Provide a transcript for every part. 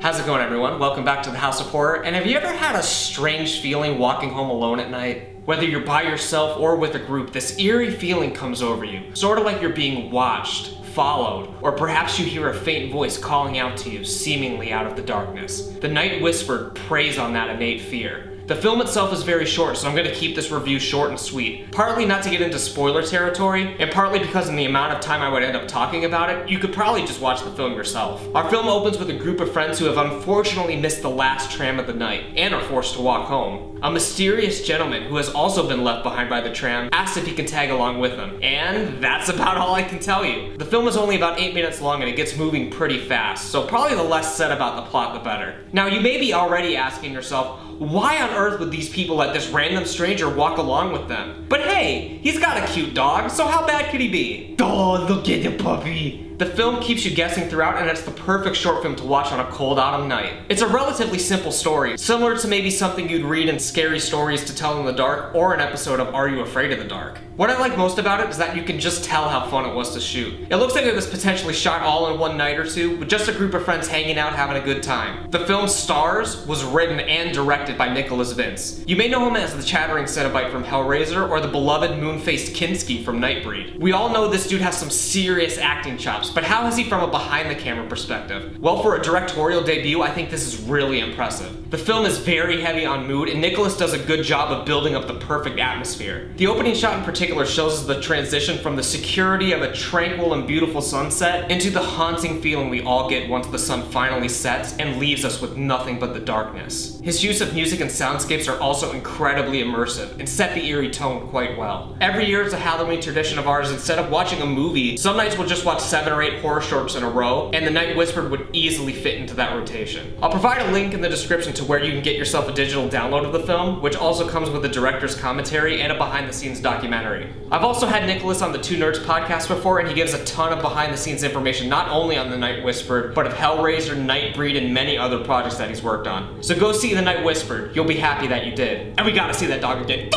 How's it going, everyone? Welcome back to the House of Horror. And have you ever had a strange feeling walking home alone at night? Whether you're by yourself or with a group, this eerie feeling comes over you, sort of like you're being watched, followed, or perhaps you hear a faint voice calling out to you, seemingly out of the darkness. The Night Whispered preys on that innate fear. The film itself is very short, so I'm going to keep this review short and sweet, partly not to get into spoiler territory, and partly because in the amount of time I would end up talking about it, you could probably just watch the film yourself. Our film opens with a group of friends who have unfortunately missed the last tram of the night, and are forced to walk home. A mysterious gentleman, who has also been left behind by the tram, asks if he can tag along with them, and that's about all I can tell you. The film is only about 8 minutes long and it gets moving pretty fast, so probably the less said about the plot the better. Now you may be already asking yourself, why on earth would these people let this random stranger walk along with them? But hey, he's got a cute dog, so how bad could he be? Oh, look at the puppy. The film keeps you guessing throughout, and it's the perfect short film to watch on a cold autumn night. It's a relatively simple story, similar to maybe something you'd read in Scary Stories to Tell in the Dark or an episode of Are You Afraid of the Dark? What I like most about it is that you can just tell how fun it was to shoot. It looks like it was potentially shot all in one night or two, with just a group of friends hanging out having a good time. The film stars, was written and directed by Nicholas Vince. You may know him as the chattering Cenobite from Hellraiser or the beloved moon-faced Kinski from Nightbreed. We all know this dude has some serious acting chops, but how is he from a behind-the-camera perspective? Well, for a directorial debut, I think this is really impressive. The film is very heavy on mood, and Nicholas does a good job of building up the perfect atmosphere. The opening shot in particular shows us the transition from the security of a tranquil and beautiful sunset into the haunting feeling we all get once the sun finally sets and leaves us with nothing but the darkness. His use of music and soundscapes are also incredibly immersive and set the eerie tone quite well. Every year it's a Halloween tradition of ours. Instead of watching a movie, some nights we'll just watch 7 or 8 horror shorts in a row, and The Night Whispered would easily fit into that rotation. I'll provide a link in the description to where you can get yourself a digital download of the film, which also comes with the director's commentary and a behind-the-scenes documentary. I've also had Nicholas on the Two Nerds podcast before, and he gives a ton of behind-the-scenes information not only on The Night Whispered, but of Hellraiser, Nightbreed, and many other projects that he's worked on. So go see The Night Whispered. You'll be happy that you did. And we gotta see that dog again.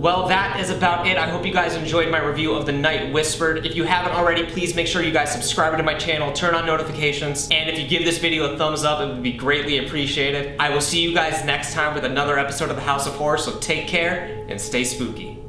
Well, that is about it. I hope you guys enjoyed my review of The Night Whispered. If you haven't already, please make sure you guys subscribe to my channel, turn on notifications, and if you give this video a thumbs up, it would be greatly appreciated. I will see you guys next time with another episode of the House of Horror, so take care and stay spooky.